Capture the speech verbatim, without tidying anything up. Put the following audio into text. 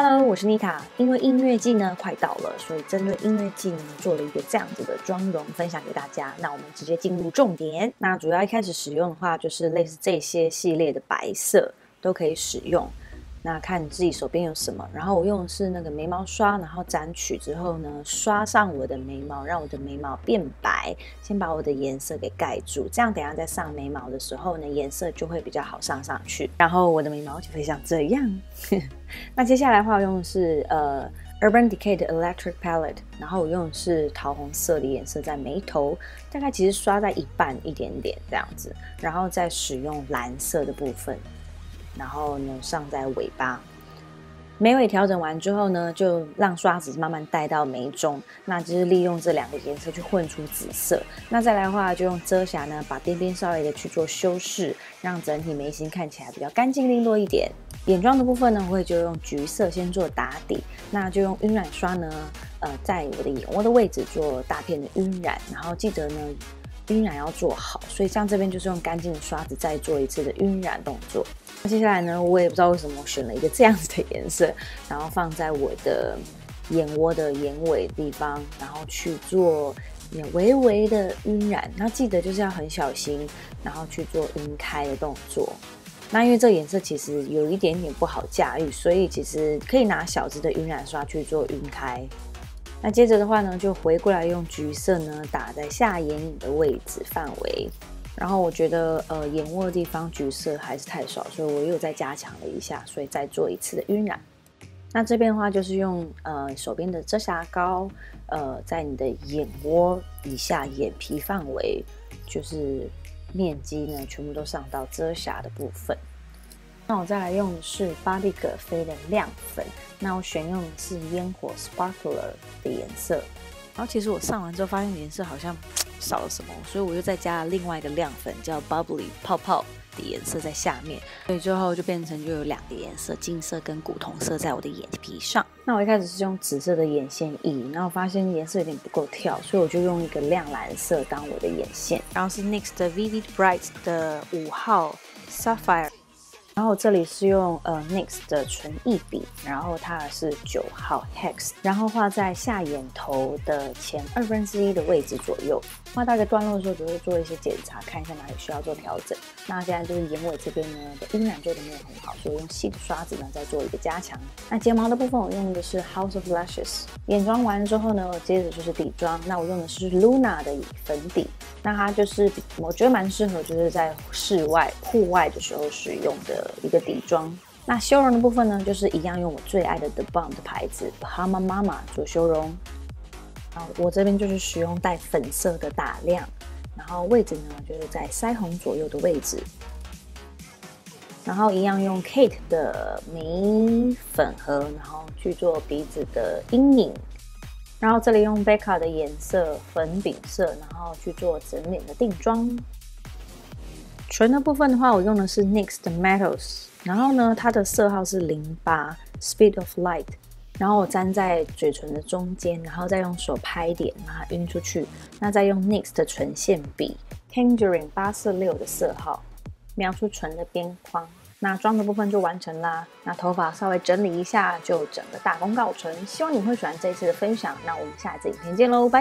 Hello， 我是妮塔。因为音乐季呢快到了，所以针对音乐季呢做了一个这样子的妆容分享给大家。那我们直接进入重点。那主要一开始使用的话，就是类似这些系列的白色都可以使用。那看你自己手边有什么。然后我用的是那个眉毛刷，然后沾取之后呢，刷上我的眉毛，让我的眉毛变白，先把我的颜色给盖住。这样等一下在上眉毛的时候呢，颜色就会比较好上上去。然后我的眉毛就会像这样。那接下来的话，我用的是呃 Urban Decay 的 Electric Palette， 然后我用的是桃红色的颜色在眉头，大概其实刷在一半一点点这样子，然后再使用蓝色的部分，然后呢上在尾巴。眉尾调整完之后呢，就让刷子慢慢带到眉中，那就是利用这两个颜色去混出紫色。那再来的话，就用遮瑕呢，把边边稍微的去做修饰，让整体眉形看起来比较干净利落一点。眼妆的部分呢，我会就用橘色先做打底，那就用晕染刷呢，呃，在我的眼窝的位置做大片的晕染，然后记得呢，晕染要做好，所以像这边就是用干净的刷子再做一次的晕染动作。那接下来呢，我也不知道为什么我选了一个这样子的颜色，然后放在我的眼窝的眼尾的地方，然后去做也微微的晕染。那记得就是要很小心，然后去做晕开的动作。那因为这个颜色其实有一点点不好驾驭，所以其实可以拿小支的晕染刷去做晕开。那接着的话呢，就回过来用橘色呢打在下眼影的位置范围，然后我觉得呃眼窝的地方橘色还是太少，所以我又再加强了一下，所以再做一次的晕染。那这边的话就是用呃手边的遮瑕膏，呃在你的眼窝以下眼皮范围，就是面积呢全部都上到遮瑕的部分。那我再来用的是巴黎葛菲的亮粉，那我选用的是烟火 Sparkler 的颜色。然后其实我上完之后发现颜色好像少了什么，所以我又再加了另外一个亮粉叫 Bubbly 泡泡的颜色在下面，所以最后就变成就有两个颜色，金色跟古铜色在我的眼皮上。那我一开始是用紫色的眼线液，然后发现颜色有点不够跳，所以我就用一个亮蓝色当我的眼线，然后是 N Y X 的 Vivid Bright 的五号 Sapphire。然后这里是用呃 N Y X 的唇液笔，然后它是九号 Hex， 然后画在下眼头的前二分之一的位置左右。画到一个段落的时候，就会做一些检查，看一下哪里需要做调整。那现在就是眼尾这边呢的晕染做的没有很好，所以用细的刷子呢再做一个加强。那睫毛的部分我用的是 House of Lashes。眼妆完之后呢，接着就是底妆。那我用的是 Luna 的粉底，那它就是我觉得蛮适合就是在室外户外的时候使用的一个底妆。那修容的部分呢，就是一样用我最爱的 The Balm 的牌子 Bahama Mama 做修容。然后我这边就是使用带粉色的打亮，然后位置呢就是在腮红左右的位置。然后一样用 Kate 的眉粉盒，然后去做鼻子的阴影。然后这里用 Becca 的颜色粉饼色，然后去做整脸的定妆。唇的部分的话，我用的是 N Y X 的 Metals， 然后呢，它的色号是零八 Speed of Light， 然后我粘在嘴唇的中间，然后再用手拍点，让它晕出去。那再用 N Y X 的唇线笔 Tangerine 八四六的色号，描出唇的边框。那妆的部分就完成啦。那头发稍微整理一下，就整个大功告成。希望你会喜欢这一次的分享。那我们下次影片见喽，拜。